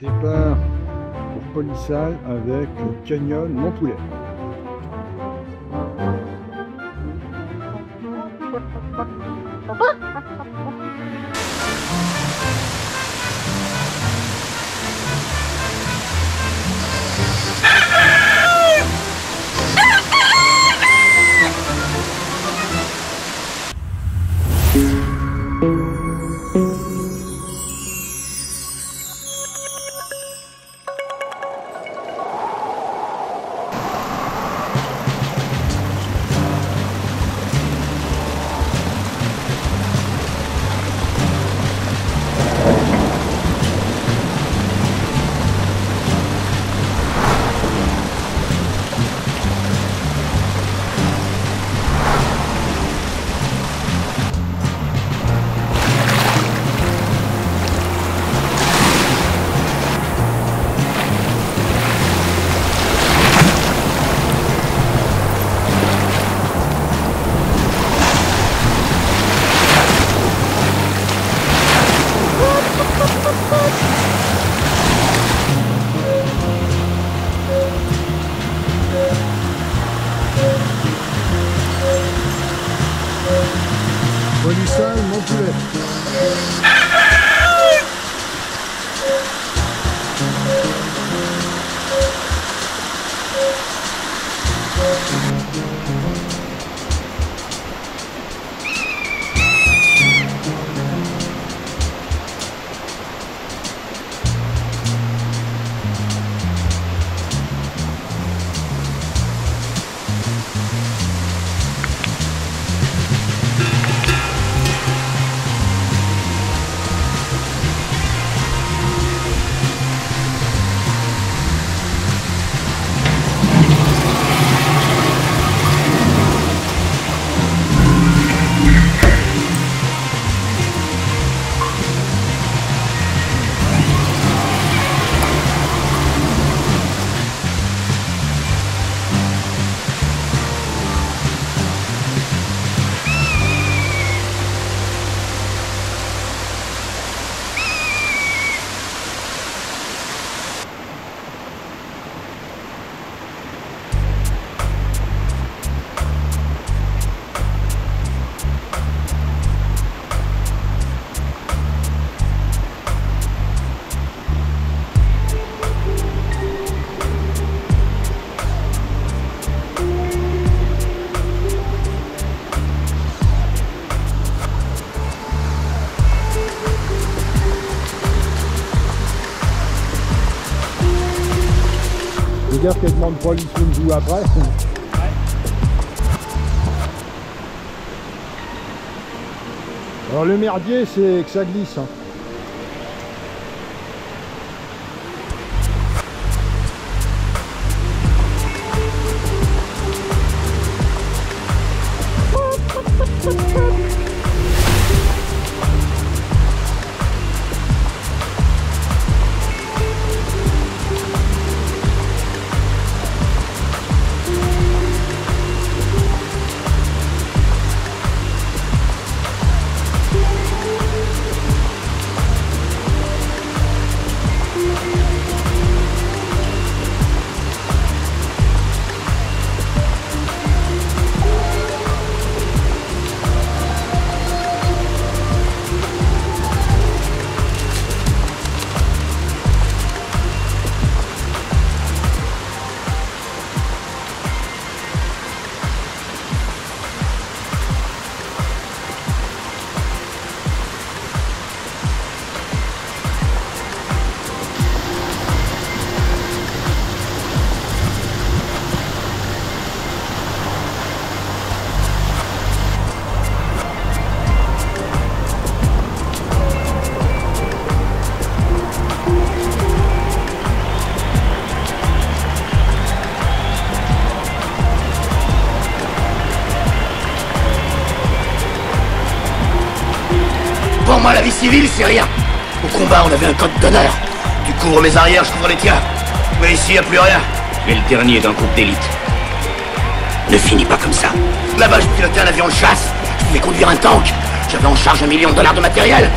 Départ pour Polissal avec Canyon Montpoulet. Polissal, Montpoulet. Je veux dire qu'elle demande pas l'issue de jouer après. Alors le merdier, c'est que ça glisse. Hein. Pour moi, la vie civile, c'est rien. Au combat, on avait un code d'honneur. Tu couvres mes arrières, je couvre les tiens. Mais ici, y a plus rien. Tu es le dernier d'un groupe d'élite. Ne finis pas comme ça. Là-bas, je pilotais un avion de chasse. Je pouvais conduire un tank. J'avais en charge $1 million de matériel.